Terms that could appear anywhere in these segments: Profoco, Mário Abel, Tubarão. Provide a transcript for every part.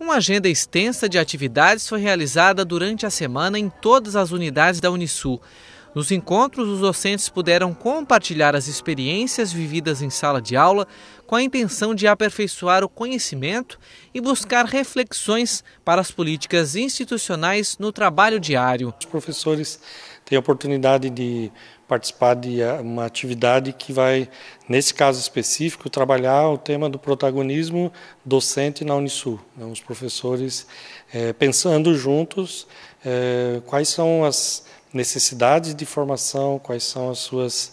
Uma agenda extensa de atividades foi realizada durante a semana em todas as unidades da Unisul. Nos encontros, os docentes puderam compartilhar as experiências vividas em sala de aula com a intenção de aperfeiçoar o conhecimento e buscar reflexões para as políticas institucionais no trabalho diário. Os professores têm a oportunidade de participar de uma atividade que vai, nesse caso específico, trabalhar o tema do protagonismo docente na Unisul. Os professores pensando juntos quais são as necessidades de formação, quais são as suas,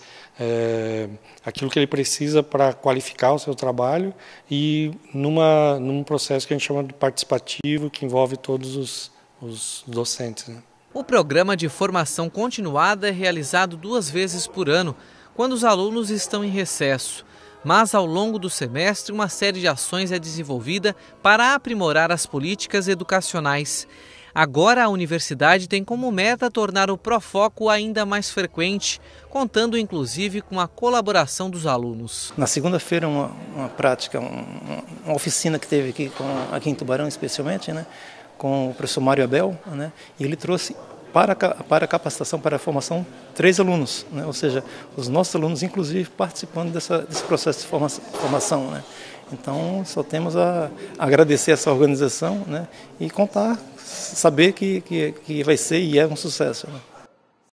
aquilo que ele precisa para qualificar o seu trabalho, e num processo que a gente chama de participativo, que envolve todos os docentes. O programa de formação continuada é realizado 2 vezes por ano, quando os alunos estão em recesso. Mas ao longo do semestre, uma série de ações é desenvolvida para aprimorar as políticas educacionais. Agora, a universidade tem como meta tornar o Profoco ainda mais frequente, contando inclusive com a colaboração dos alunos. Na segunda-feira, uma prática, uma oficina que teve aqui em Tubarão, especialmente, com o professor Mário Abel, e ele trouxe para a capacitação, para a formação, 3 alunos, ou seja, os nossos alunos, inclusive, participando desse processo de formação. Então, só temos a agradecer essa organização, e contar, saber que vai ser e é um sucesso.